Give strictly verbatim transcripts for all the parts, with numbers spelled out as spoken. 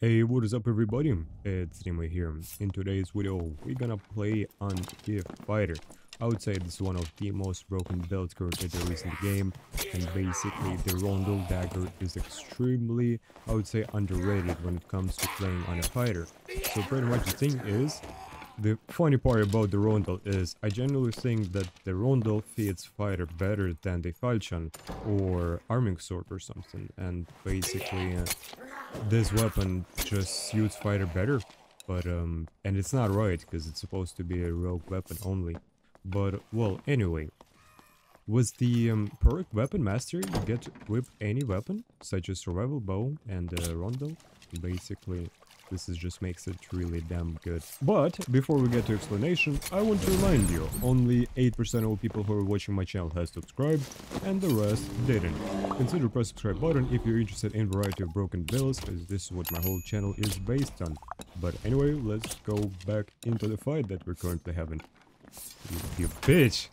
Hey, what is up everybody, it's Dimo here. In today's video we're gonna play on the fighter. I would say this is one of the most broken builds currently there is in the game, and basically the Rondel dagger is extremely, I would say, underrated when it comes to playing on a fighter. So pretty much the thing is, the funny part about the Rondel is I generally think that the Rondel fits fighter better than the falchion or arming sword or something, and basically uh, this weapon just suits fighter better, but um and it's not right because it's supposed to be a rogue weapon only. But well, anyway, with the um, perk weapon mastery you get to equip any weapon such as survival bow and uh, Rondel. Basically this is just makes it really damn good. But before we get to explanation, I want to remind you, only eight percent of people who are watching my channel has subscribed and the rest didn't. Consider press subscribe button if you're interested in variety of broken builds, as this is what my whole channel is based on. But anyway, let's go back into the fight that we're currently having. You, you bitch!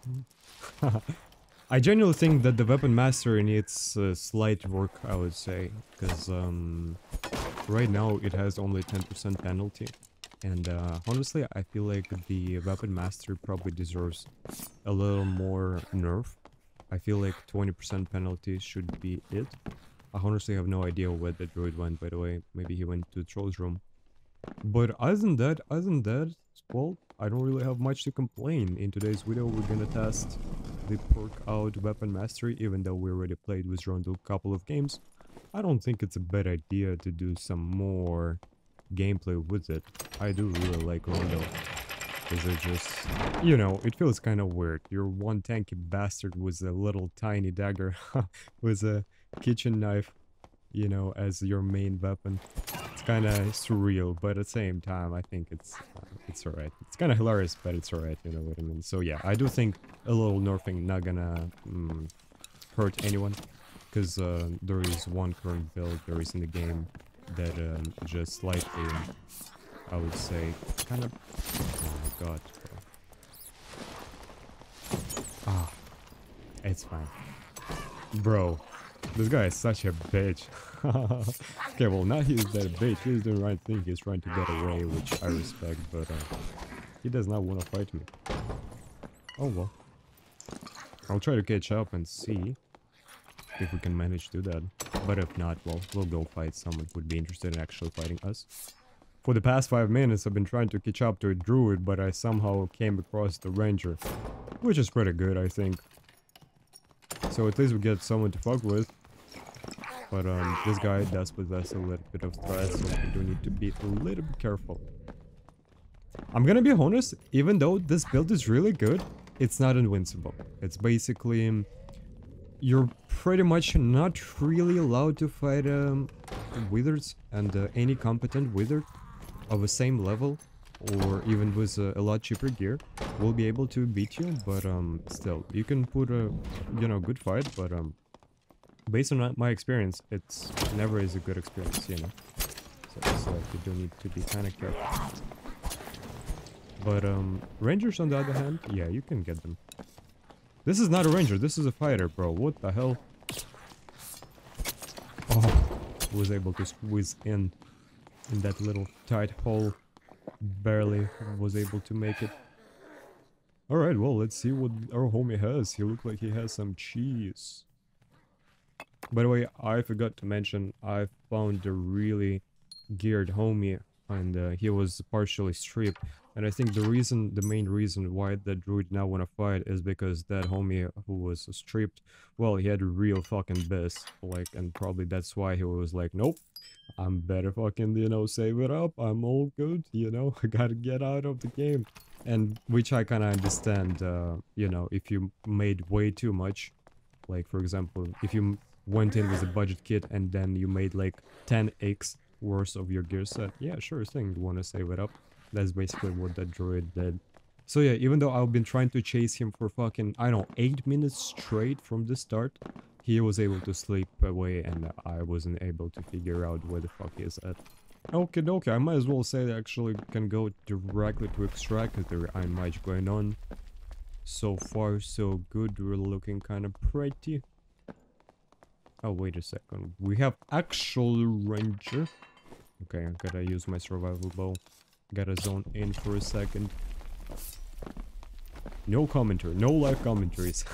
I genuinely think that the weapon mastery needs uh, slight work, I would say, because um, right now it has only ten percent penalty, and uh, honestly I feel like the weapon mastery probably deserves a little more nerf. I feel like twenty percent penalty should be it. I honestly have no idea where the druid went, by the way. Maybe he went to the troll's room. But other than that, other than that, well, I don't really have much to complain. In today's video we're gonna test the perk out weapon mastery, even though we already played with Rondel a couple of games. I don't think it's a bad idea to do some more gameplay with it. I do really like Rondel, because it just, you know, it feels kind of weird. You're one tanky bastard with a little tiny dagger with a kitchen knife, you know, as your main weapon. It's kind of surreal, but at the same time I think it's uh, it's all right. It's kind of hilarious, but it's all right, you know what I mean. So yeah, I do think a little nerfing not gonna um, hurt anyone, because uh, there is one current build there is in the game that um, just slightly, I would say, kind of, oh my god, bro. Ah, it's fine, bro. This guy is such a bitch. Okay, well, now he's that bitch. He's doing the right thing. He's trying to get away, which I respect, but uh, he does not want to fight me. Oh well. I'll try to catch up and see if we can manage to do that. But if not, well, we'll go fight someone who would be interested in actually fighting us. For the past five minutes, I've been trying to catch up to a druid, but I somehow came across the ranger, which is pretty good, I think. So at least we get someone to fuck with. But um, this guy does possess a little bit of threat, so we do need to be a little bit careful. I'm gonna be honest, even though this build is really good, it's not invincible. It's basically, you're pretty much not really allowed to fight um, wizards and uh, any competent wizard of the same level, or even with uh, a lot cheaper gear, will be able to beat you. But um, still, you can put a, you know, good fight, but um, based on my experience, it's never is a good experience, you know. So it's like you do need to be kind of careful. But um, rangers on the other hand, yeah, you can get them. This is not a ranger, this is a fighter, bro. What the hell? Oh, was able to squeeze in in that little tight hole. Barely was able to make it. Alright, well, let's see what our homie has. He looked like he has some cheese. By the way, I forgot to mention, I found a really geared homie, and uh, he was partially stripped. And I think the reason, the main reason why that druid now wanna fight is because that homie who was stripped, well, he had a real fucking biss, like, and probably that's why he was like, nope, I'm better fucking, you know, save it up, I'm all good, you know, I gotta get out of the game. And which I kinda understand, uh, you know, if you made way too much, like, for example, if you went in with a budget kit and then you made like ten X worth of your gear set, yeah, sure thing, you wanna save it up. That's basically what that droid did. So yeah, even though I've been trying to chase him for fucking, I don't know, eight minutes straight from the start, he was able to sleep away and I wasn't able to figure out where the fuck he is at. Okay, dokie, I might as well say that actually can go directly to extract because there ain't much going on. So far so good, we're looking kind of pretty. Oh, wait a second, we have actual ranger. Okay, I gotta use my survival bow. Gotta zone in for a second. No commentary, no live commentaries.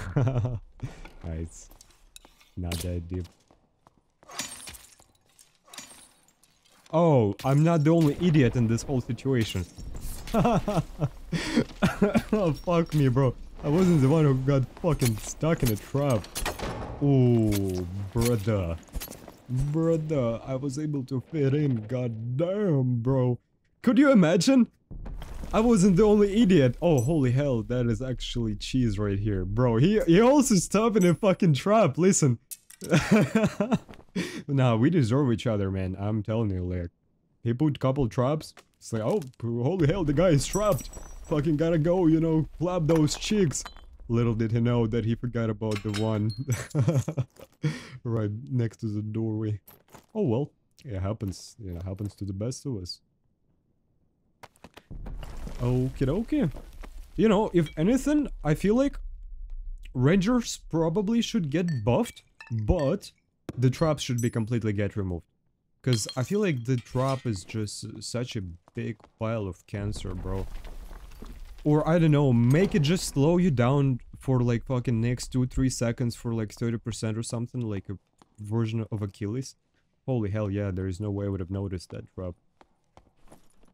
It's not that deep. Oh, I'm not the only idiot in this whole situation. Oh, fuck me, bro. I wasn't the one who got fucking stuck in a trap. Ooh, brother. Brother, I was able to fit in. God damn, bro. Could you imagine? I wasn't the only idiot. Oh, holy hell, that is actually cheese right here. Bro, he, he also stopped in a fucking trap, listen. Nah, we deserve each other, man. I'm telling you, like, he put couple traps. It's like, oh, holy hell, the guy is trapped. Fucking gotta go, you know, flap those cheeks. Little did he know that he forgot about the one right next to the doorway. Oh, well, it happens. It happens to the best of us. Okie dokie. You know, if anything, I feel like Rangers probably should get buffed, but the traps should be completely get removed. Because I feel like the trap is just such a big pile of cancer, bro. Or, I don't know, make it just slow you down for like fucking next two three seconds for like thirty percent or something, like a version of Achilles. Holy hell, yeah, there is no way I would have noticed that trap.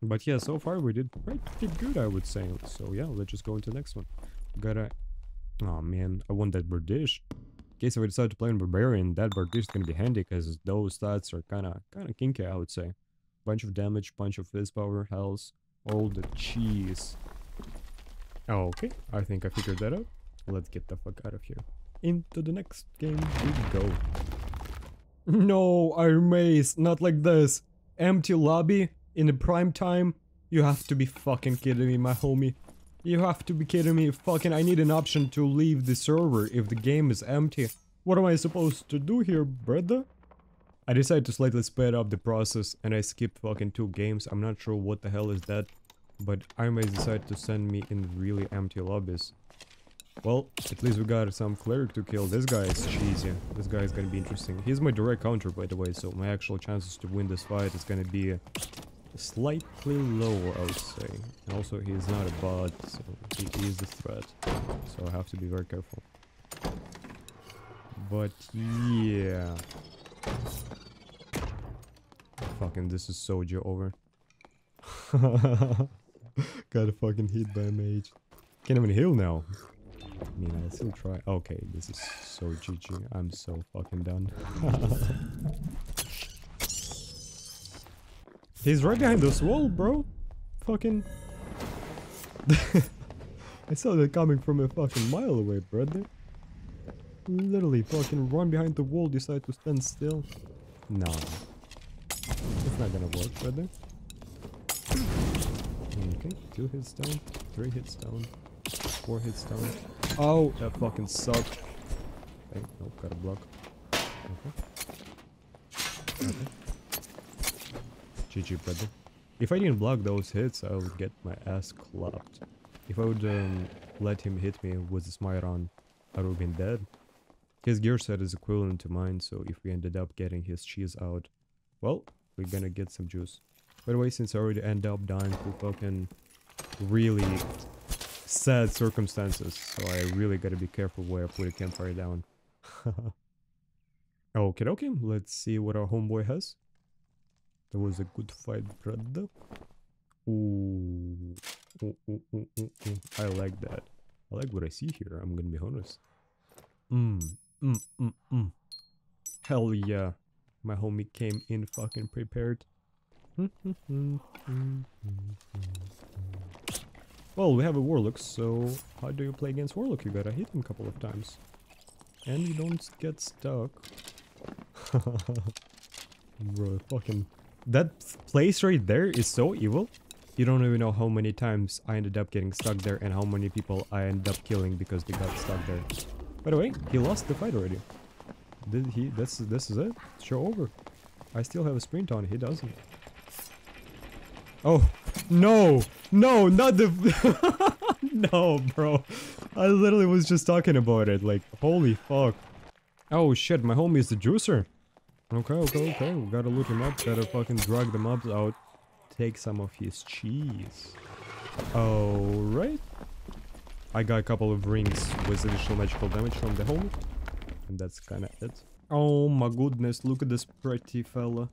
But yeah, so far we did pretty good, I would say. So yeah, let's just go into the next one. Gotta... Aw, man, I want that Bardish. In case I decide to play on Barbarian, that Bardish is gonna be handy, because those stats are kinda, kinda kinky, I would say. Bunch of damage, bunch of fist power, health, all the cheese. Okay, I think I figured that out. Let's get the fuck out of here. Into the next game we go. No, IronWayz, not like this. Empty lobby. In the prime time, you have to be fucking kidding me, my homie. You have to be kidding me. Fucking, I need an option to leave the server if the game is empty. What am I supposed to do here, brother? I decided to slightly speed up the process and I skipped fucking two games. I'm not sure what the hell is that, but I may decide to send me in really empty lobbies. Well, at least we got some cleric to kill. This guy is cheesy. This guy is gonna be interesting. He's my direct counter, by the way, so my actual chances to win this fight is gonna be... Uh, slightly lower, I would say. And also, he is not a bot, so he is the threat. So I have to be very careful. But yeah. Fucking, this is Soja over. Got a fucking hit by mage. Can't even heal now. I mean, I'll still try. Okay, this is so G G. I'm so fucking done. He's right behind this wall, bro. Fucking... I saw that coming from a fucking mile away, brother. Literally fucking run behind the wall, decide to stand still. Nah. It's not gonna work, brother. Okay, two hits down, three hits down, four hits down. Oh, that fucking sucked. Okay, nope, gotta block. Okay. Okay. G G, brother. If I didn't block those hits, I would get my ass clapped. If I would um, let him hit me with the smite on, I would have been dead. His gear set is equivalent to mine, so if we ended up getting his cheese out, well, we're gonna get some juice. By the way, since I already ended up dying to fucking really sad circumstances, so I really gotta be careful where I put a campfire down. Okay, okay, let's see what our homeboy has. That was a good fight, brother. Ooh. Ooh, ooh, ooh, ooh, ooh. I like that. I like what I see here, I'm gonna be honest. Mmm, mmm, mmm, mmm. Hell yeah. My homie came in fucking prepared. Well, we have a Warlock, so how do you play against Warlock? You gotta hit him a couple of times. And you don't get stuck. Bro, fucking... That place right there is so evil. You don't even know how many times I ended up getting stuck there and how many people I ended up killing because they got stuck there. By the way, he lost the fight already. Did he? This, this is it? Show over. I still have a sprint on. He doesn't. Oh. No. No, not the... No, bro. I literally was just talking about it. Like, holy fuck. Oh, shit. My homie is the juicer. Okay, okay, okay. We gotta loot him up. Gotta fucking drag the mobs out. Take some of his cheese. Alright. I got a couple of rings with additional magical damage from the helmet. And that's kinda it. Oh my goodness, look at this pretty fella.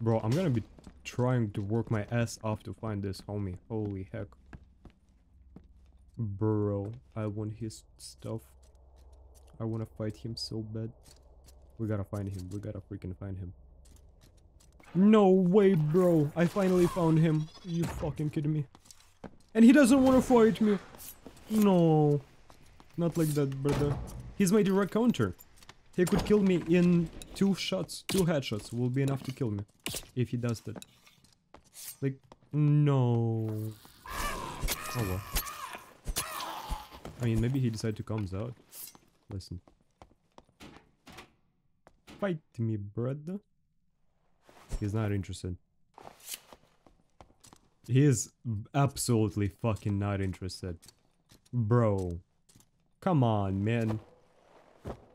Bro, I'm gonna be trying to work my ass off to find this homie. Holy heck. Bro, I want his stuff. I wanna fight him so bad. We gotta find him. We gotta freaking find him. No way, bro. I finally found him. You fucking kidding me? And he doesn't wanna fight me. No. Not like that, brother. He's my direct counter. He could kill me in two shots. Two headshots will be enough to kill me. If he does that. Like, no. Oh well. I mean, maybe he decided to comes out. Listen. Fight me, brother. He's not interested. He is absolutely fucking not interested. Bro. Come on, man.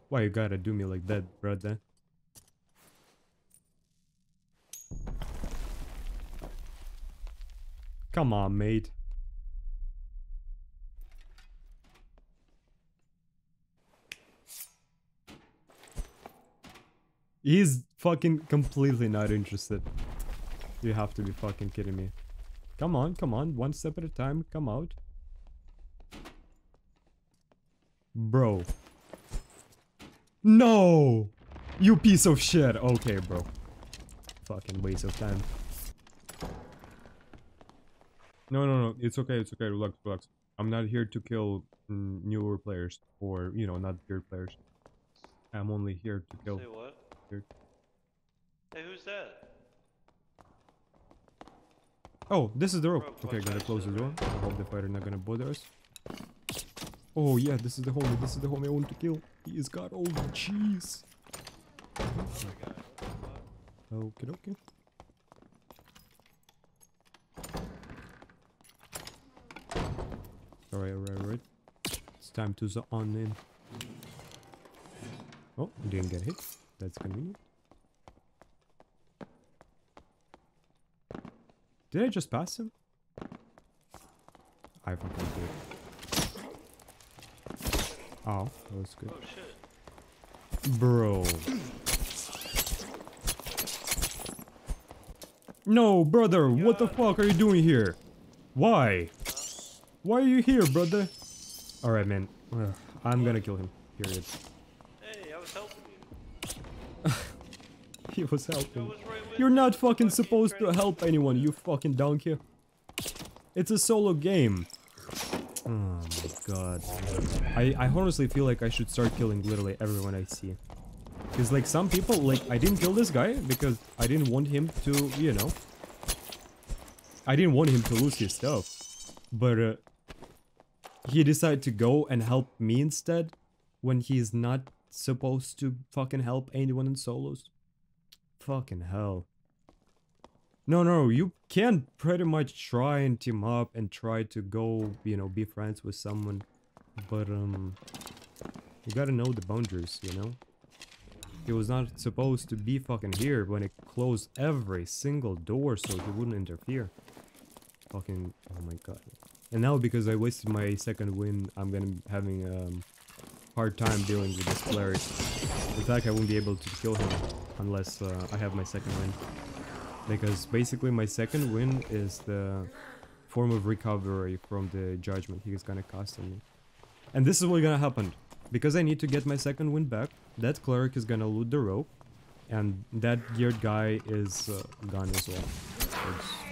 Why you gotta do me like that, brother? Come on, mate. He's fucking completely not interested. You have to be fucking kidding me. Come on, come on. One step at a time. Come out. Bro. No! You piece of shit! Okay, bro. Fucking waste of time. No, no, no. It's okay, it's okay. Relax, relax. I'm not here to kill mm, newer players. Or, you know, not geared players. I'm only here to kill... Say what? Here. Hey, who's that? Oh, this is the rope. Okay, gotta close the door. I hope the fighter not gonna bother us. Oh yeah, this is the homie. This is the homie I want to kill. He's got all the cheese. Okay, okay. Alright, alright, alright. It's time to zone in. Oh, didn't get hit. That's convenient. Did I just pass him? I fucking did. Oh, that was good. Oh, shit. Bro. No, brother, God. What the fuck are you doing here? Why? Huh? Why are you here, brother? Alright, man. Ugh, I'm gonna kill him. Period. Hey, I was helping you. He was helping. Was right You're not fucking supposed to help anyone, you fucking donkey. It's a solo game. Oh my god. I, I honestly feel like I should start killing literally everyone I see. Because like some people, like I didn't kill this guy because I didn't want him to, you know. I didn't want him to lose his stuff. But uh, he decided to go and help me instead when he's not supposed to fucking help anyone in solos. Fucking hell. No, no, you can pretty much try and team up and try to go, you know, be friends with someone, but, um, you gotta know the boundaries, you know? He was not supposed to be fucking here when it closed every single door so he wouldn't interfere. Fucking, oh my god. And now because I wasted my second win, I'm gonna be having a um, hard time dealing with this cleric. In fact, I won't be able to kill him unless uh, I have my second win. Because basically my second win is the form of recovery from the judgment he is gonna cast on me. And this is what's gonna happen. Because I need to get my second win back, that cleric is gonna loot the rope. And that geared guy is uh, gone as well. It's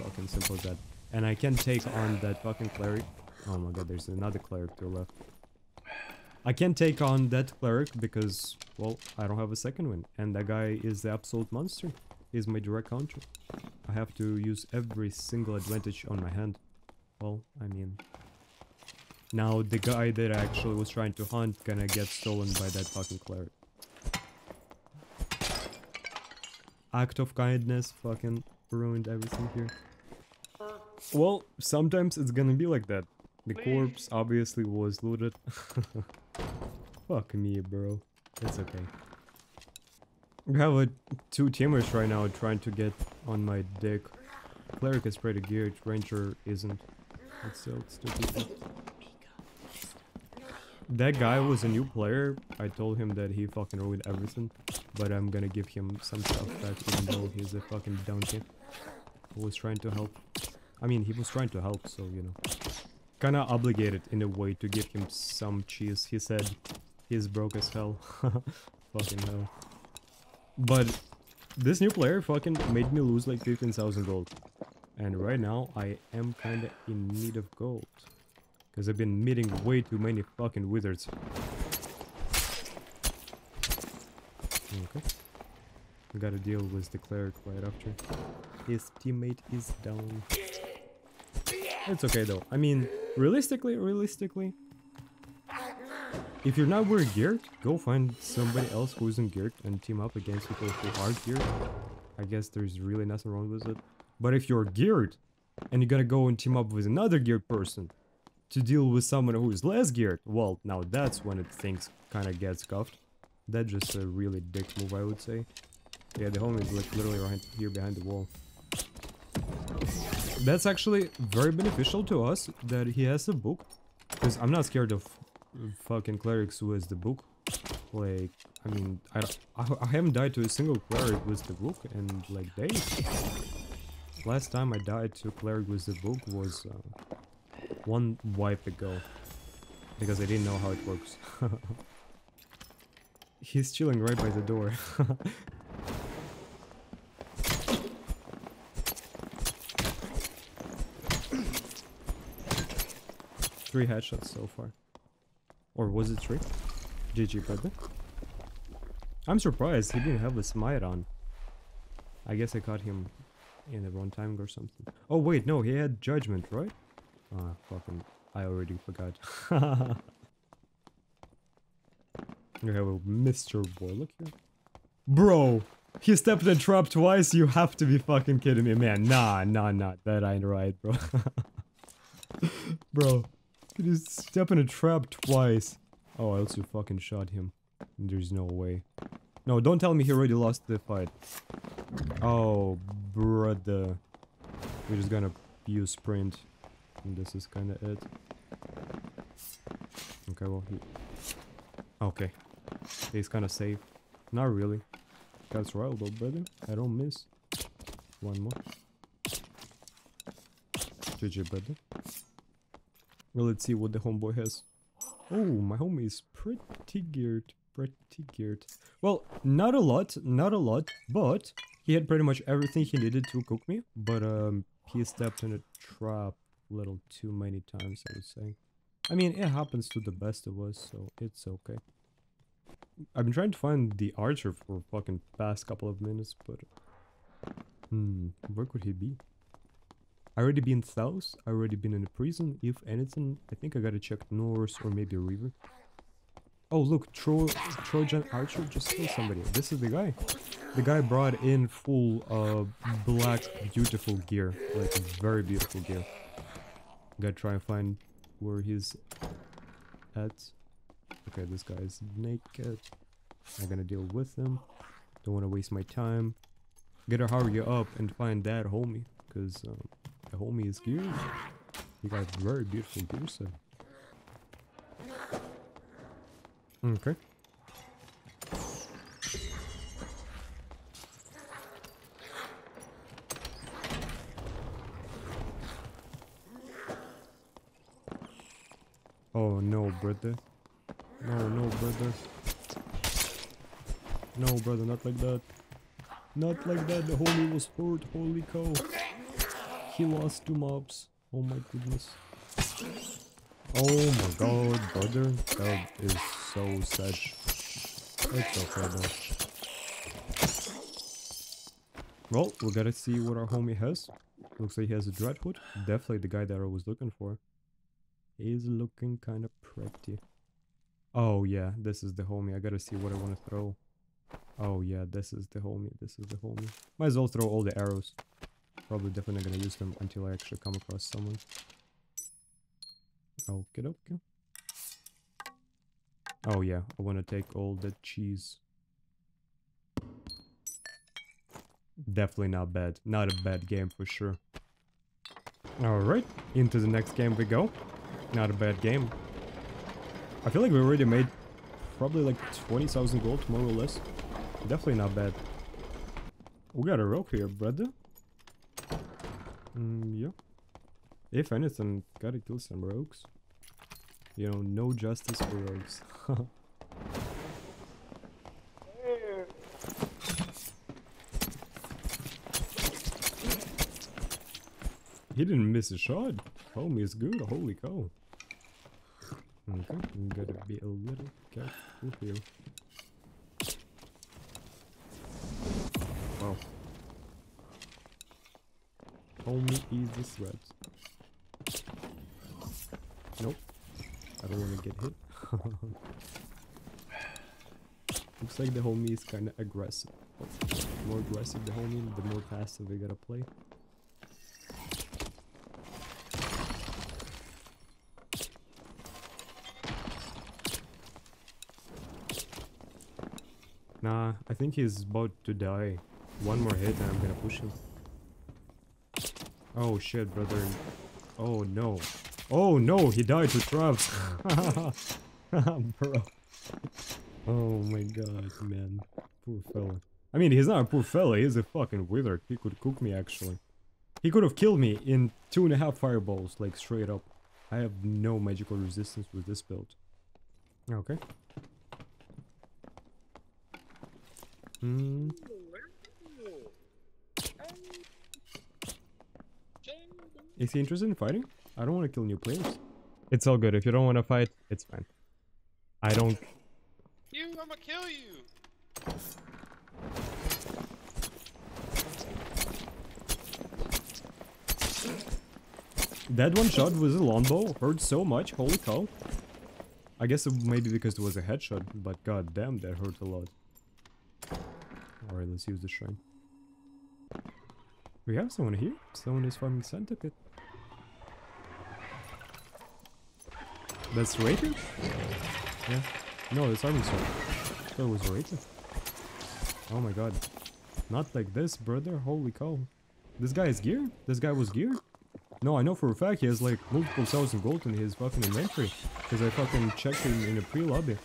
fucking simple as that. And I can take on that fucking cleric. Oh my god, there's another cleric to the left. I can't take on that cleric because, well, I don't have a second win. And that guy is the absolute monster. Is my direct counter. I have to use every single advantage on my hand. Well, I mean... Now the guy that I actually was trying to hunt gonna get stolen by that fucking cleric. Act of kindness fucking ruined everything here. Well, sometimes it's gonna be like that. The corpse obviously was looted. Fuck me, bro. It's okay. We have uh, two teamers right now trying to get on my deck. Cleric is pretty geared, Ranger isn't. It's so stupid. That guy was a new player. I told him that he fucking ruined everything, but I'm gonna give him some stuff back even though he's a fucking donkey who was trying to help. I mean, he was trying to help, so you know. Kinda obligated in a way to give him some cheese. He said he's broke as hell. Fucking hell. But this new player fucking made me lose like fifteen thousand gold. And right now I am kinda in need of gold. Cause I've been meeting way too many fucking wizards. Okay. We gotta deal with the cleric right after. His teammate is down. It's okay though. I mean, realistically, realistically, if you're not wearing geared, go find somebody else who isn't geared and team up against people who are geared. I guess there's really nothing wrong with it. But if you're geared and you're gonna go and team up with another geared person to deal with someone who is less geared, well, now that's when it things kind of gets scuffed. That's just a really dick move, I would say. Yeah, the homie is like literally right here behind the wall. That's actually very beneficial to us that he has a book, because I'm not scared of fucking clerics with the book. Like, I mean, I, I, I haven't died to a single cleric with the book in like days. Last time I died to a cleric with the book was uh, one wipe ago, because I didn't know how it works. He's chilling right by the door. Three headshots so far. Or was it three? G G, brother. I'm surprised he didn't have a smite on. I guess I caught him in the wrong timing or something. Oh wait, no, he had judgment, right? Ah, oh, fucking, I already forgot. You have a Mister Warlock here? Bro! He stepped in trap twice, you have to be fucking kidding me, man. Nah, nah, nah, that ain't right, bro. Bro. Could you step in a trap twice? Oh, I also fucking shot him. There's no way. No, don't tell me he already lost the fight. Oh, brother. We're just gonna use sprint. And this is kinda it. Okay, well, he... Okay. He's kinda safe. Not really. That's right, though, brother. I don't miss. One more. G G, brother. Well, let's see what the homeboy has. Oh, my homie is pretty geared, pretty geared. Well, not a lot, not a lot, but he had pretty much everything he needed to cook me. But um, he stepped in a trap a little too many times, I would say. I mean, it happens to the best of us, so it's okay. I've been trying to find the archer for fucking past couple of minutes, but... Hmm, where could he be? I already been south, I already been in a prison, if anything, I think I gotta check north or maybe a river. Oh look, Tro Trojan Archer just killed somebody. This is the guy. The guy brought in full uh, black beautiful gear, like very beautiful gear. Gotta try and find where he's at. Okay, this guy is naked. I'm gonna deal with him. Don't wanna waste my time. Gotta hurry up and find that homie, cause... Um, the homie is geared. He got very beautiful gear set. Okay. Oh no, brother. No, no, brother. No, brother, not like that. Not like that. The homie was hurt. Holy cow. He lost two mobs. Oh my goodness. Oh my god, brother. That is so sad. It's okay though. Well, we gotta see what our homie has. Looks like he has a dread hood. Definitely the guy that I was looking for. He's looking kinda pretty. Oh yeah, this is the homie. I gotta see what I wanna throw. Oh yeah, this is the homie. This is the homie. Might as well throw all the arrows. Probably definitely gonna use them until I actually come across someone. Okay, okay. Oh yeah, I wanna take all the cheese. definitely not bad. Not a bad game for sure. Alright, into the next game we go. Not a bad game. I feel like we already made probably like twenty thousand gold, more or less. Definitely not bad. We got a rogue here, brother. Mm, yeah. If anything, gotta kill some rogues. You know, no justice for rogues. He didn't miss a shot. Homie is good. Holy cow. Okay, we gotta be a little careful here. Wow. Homie is the sweat. Nope. I don't want to get hit. Looks like the homie is kind of aggressive. The more aggressive the homie, the more passive we gotta play. Nah, I think he's about to die. One more hit and I'm gonna push him. Oh shit, brother. Oh no. Oh no, he died to traps. Bro. Oh my god, man. Poor fella. I mean, he's not a poor fella, he's a fucking wizard. He could cook me, actually. He could have killed me in two and a half fireballs, like straight up. I have no magical resistance with this build. Okay. Hmm. Is he interested in fighting? I don't want to kill new players. It's all good. If you don't want to fight, it's fine. I don't. You, I'm gonna kill you. That one shot with the longbow hurt so much. Holy cow! I guess it maybe because it was a headshot, but god damn, that hurt a lot. Alright, let's use the shrine. We have someone here. Someone is farming centipede. That's rated? Yeah. No, it's army sword. That was rated. Oh my god. Not like this, brother. Holy cow. This guy is geared? This guy was geared? No, I know for a fact he has like multiple thousand gold in his fucking inventory. Because I fucking checked him in a pre-lobby.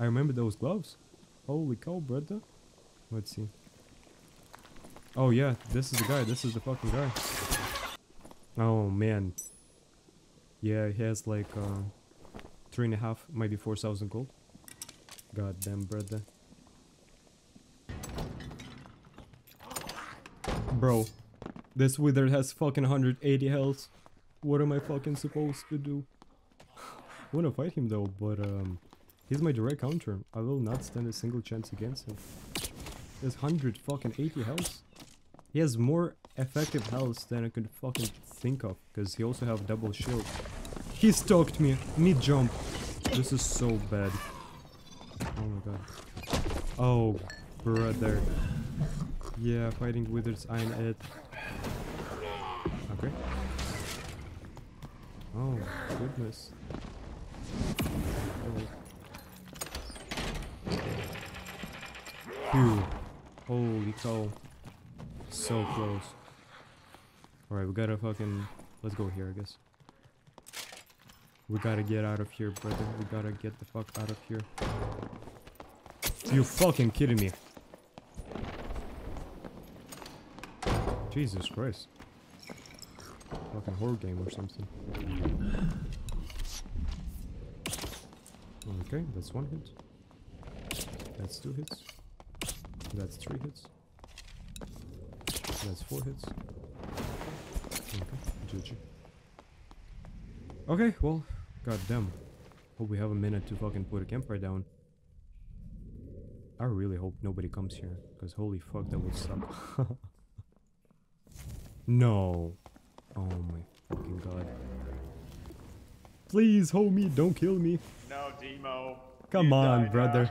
I remember those gloves. Holy cow, brother. Let's see. Oh yeah, this is the guy, this is the fucking guy. Oh man. Yeah, he has like uh, three and a half, maybe four thousand gold. God damn, brother. Bro, this wizard has fucking one hundred eighty health. What am I fucking supposed to do? I wanna fight him though, but um, he's my direct counter. I will not stand a single chance against him. There's one hundred fucking eighty health. He has more effective health than I could fucking think of, because he also have double shield. He stalked me mid jump. This is so bad. Oh my god. Oh brother. Yeah, fighting wizards, I'm it. Okay. Oh goodness. Phew. Holy cow. So close. Alright, we gotta fucking... Let's go here, I guess. We gotta get out of here, brother. We gotta get the fuck out of here. You fucking kidding me? Jesus Christ. Fucking horror game or something. Okay, that's one hit. That's two hits. That's three hits. That's four hits. Okay, G G. Okay, well, goddamn. Hope we have a minute to fucking put a campfire down. I really hope nobody comes here, because holy fuck, that would suck. No. Oh my fucking god. Please, homie, don't kill me. No, Dimo. Come on, brother.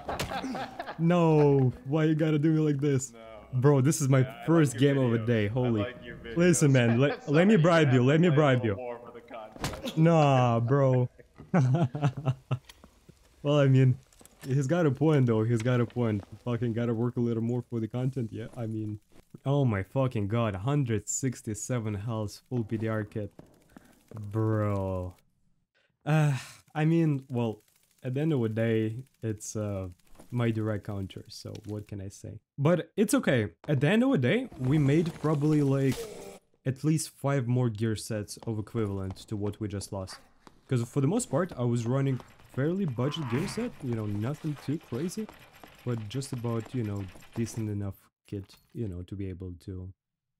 No, why you gotta do me like this? No. Bro, this is my yeah, first like game videos. of the day, holy. Like Listen, man, le let me bribe you, let me bribe you. Nah, bro. Well, I mean, he's got a point though, he's got a point. Fucking gotta work a little more for the content, yeah, I mean. Oh my fucking god, one hundred sixty-seven health, full P D R kit. Bro. Uh, I mean, well, at the end of the day, it's uh, my direct counter, so what can I say? But it's okay. At the end of the day, we made probably like at least five more gear sets of equivalent to what we just lost. Because for the most part, I was running fairly budget gear set, you know, nothing too crazy, but just about, you know, decent enough kit, you know, to be able to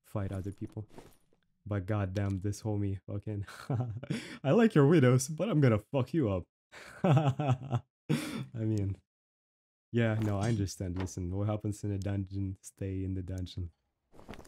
fight other people. But goddamn, this homie fucking... I like your widows, but I'm gonna fuck you up. I mean... Yeah, no, I understand. Listen, what happens in a dungeon, stay in the dungeon.